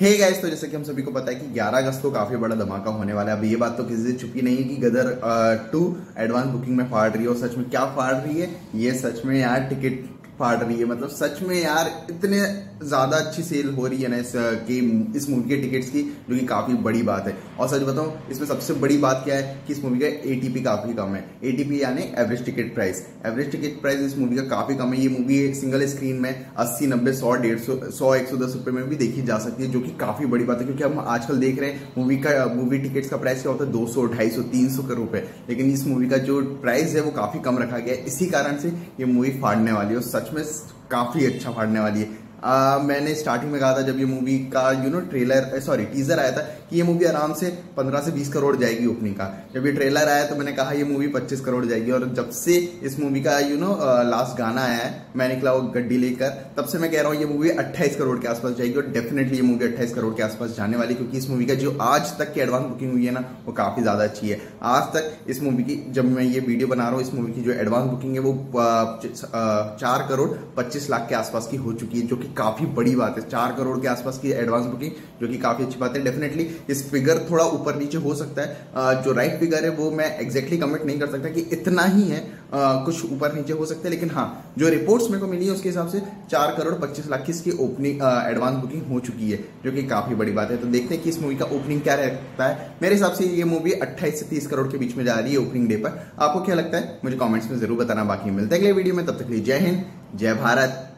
Hey guys, तो जैसे कि हम सभी को पता है कि 11 अगस्त को काफी बड़ा धमाका होने वाला है। अब ये बात तो किसी से छुपी नहीं है कि गदर 2 एडवांस बुकिंग में फाड़ रही है। और सच में क्या फाड़ रही है ये, सच में यार टिकट फाड़ रही है। मतलब सच में यार इतने ज्यादा अच्छी सेल हो रही है ना इस मूवी के टिकट्स की, जो कि काफी बड़ी बात है। और सच बताऊं, इसमें सबसे बड़ी बात क्या है कि इस मूवी का एटीपी काफी कम है। एटीपी यानी average ticket price. Average ticket price इस मूवी का काफी कम है। ये मूवी सिंगल स्क्रीन में 80, 90, 100, 150, 110 रुपए में भी देखी जा सकती है, जो कि काफी बड़ी बात है। क्योंकि हम आजकल देख रहे हैं मूवी टिकट्स का प्राइस क्या होता है, 200, 250, 300 का रुपए। लेकिन इस मूवी का जो प्राइस है वो काफी कम रखा गया है। इसी कारण से ये मूवी फाड़ने वाली है, सच में काफी अच्छा फाड़ने वाली है। मैंने स्टार्टिंग में कहा था जब ये मूवी का टीजर आया था कि ये मूवी आराम से 15 से 20 करोड़ जाएगी ओपनिंग का। जब ये ट्रेलर आया तो मैंने कहा ये मूवी 25 करोड़ जाएगी। और जब से इस मूवी का लास्ट गाना आया है मैं निकला वो गड्डी लेकर, तब से मैं कह रहा हूँ ये मूवी 28 करोड़ के आसपास जाएगी। और डेफिनेटली ये मूवी 28 करोड़ के आसपास जाने वाली, क्योंकि इस मूवी का जो आज तक की एडवांस बुकिंग हुई है ना वो काफी ज्यादा अच्छी है। आज तक इस मूवी की, जब मैं ये वीडियो बना रहा हूँ, इस मूवी की जो एडवांस बुकिंग है वो 4 करोड़ 25 लाख के आसपास की हो चुकी है, जो काफी बड़ी बात है। 4 करोड़ के आसपास की एडवांस बुकिंग, जो कि काफी अच्छी बात है। डेफिनेटली इस फिगर थोड़ा ऊपर नीचे हो सकता है। जो राइट फिगर है वो मैं एग्जैक्टली कमेंट नहीं कर सकता कि इतना ही है, कुछ ऊपर नीचे हो सकता है। लेकिन हाँ, जो रिपोर्ट्स मेरे को मिली है उसके हिसाब से 4 करोड़ 25 लाख की इसकी ओपनिंग एडवांस बुकिंग हो चुकी है, जो कि काफी बड़ी बात है। तो देखते हैं कि इस मूवी का ओपनिंग क्या रहता है। मेरे हिसाब से ये मूवी 28 से 30 करोड़ के बीच में जा रही है ओपनिंग डे पर। आपको क्या लगता है मुझे कॉमेंट्स में जरूर बताना। बाकी मिलते हैं अगले वीडियो में, तब तक के लिए जय हिंद, जय भारत।